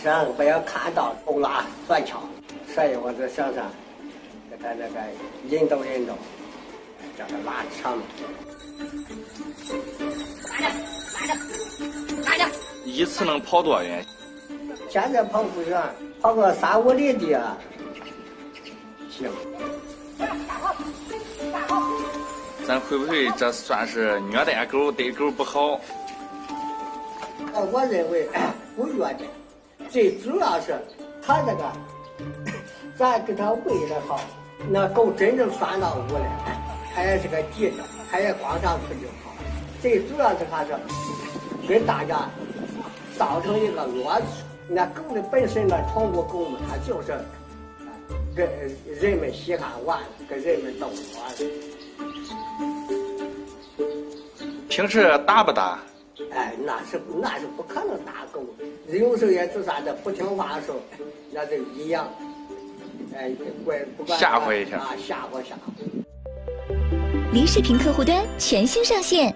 上不要看到抽拉摔跤，摔一会儿在身上，给他那个运动运动，叫他拉长。拿着，拿着，拿着！一次能跑多远？现在跑不远，跑个3、5里地啊。行。咱会不会这算是虐待狗？对狗不好？我认为不虐待，最主要是它这个，咱给它喂的好，那狗真正拴到屋来，它也是个地上，它也光上去就好。最主要是它是给大家造成一个恶趣。那狗的本身的宠物狗嘛，它就是跟人们稀罕玩，跟人们斗玩。平时打不打？哎，那是不可能打狗，有时候也就啥的不听话的时候，那就一样，哎，不管吓唬一下啊，吓唬。离视频客户端全新上线。